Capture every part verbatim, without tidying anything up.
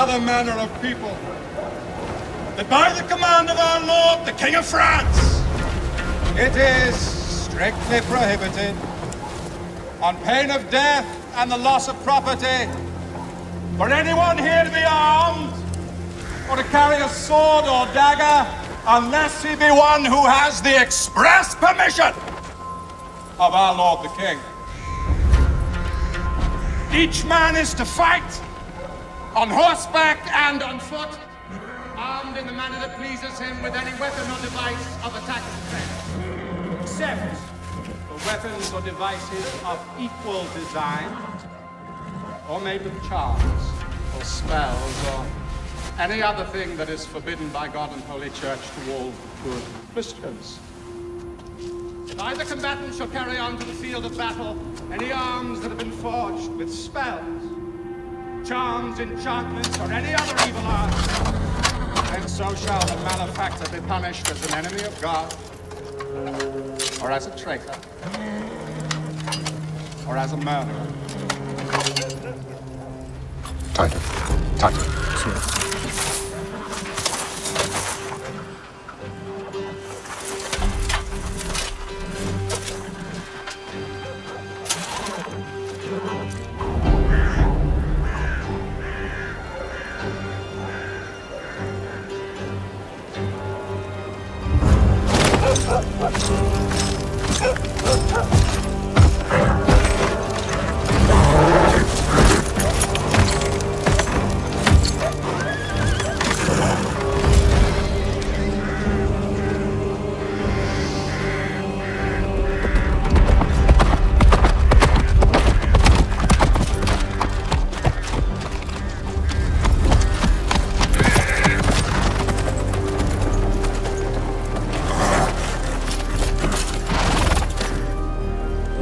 other manner of people, that by the command of our Lord, the King of France, it is strictly prohibited, on pain of death and the loss of property, for anyone here to be armed, or to carry a sword or dagger, unless he be one who has the express permission of our Lord the King. Each man is to fight on horseback and on foot, armed in the manner that pleases him with any weapon or device of attack and defense, except for weapons or devices of equal design, or made with charms, or spells, or any other thing that is forbidden by God and Holy Church to all good Christians. If either combatant shall carry on to the field of battle any arms that have been forged with spells, charms, enchantments, or any other evil art, then so shall the malefactor be punished as an enemy of God, or as a traitor, or as a murderer. Tighter. Tighter.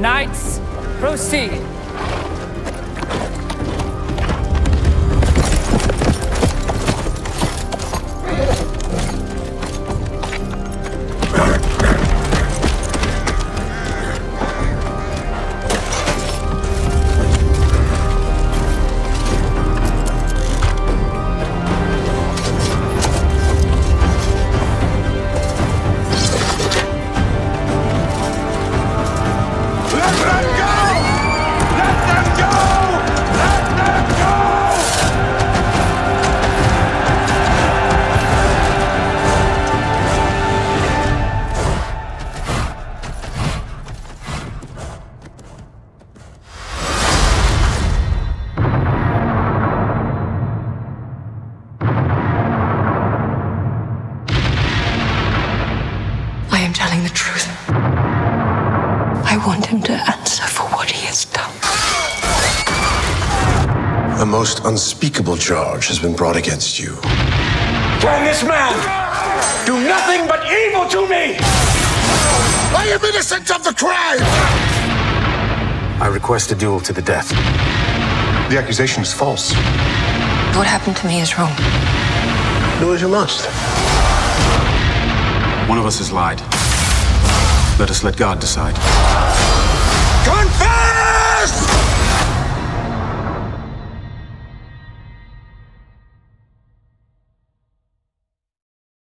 Knights, proceed. The most unspeakable charge has been brought against you. Can this man do nothing but evil to me? I am innocent of the crime! I request a duel to the death. The accusation is false. What happened to me is wrong. Do as you must. One of us has lied. Let us let God decide. Confess!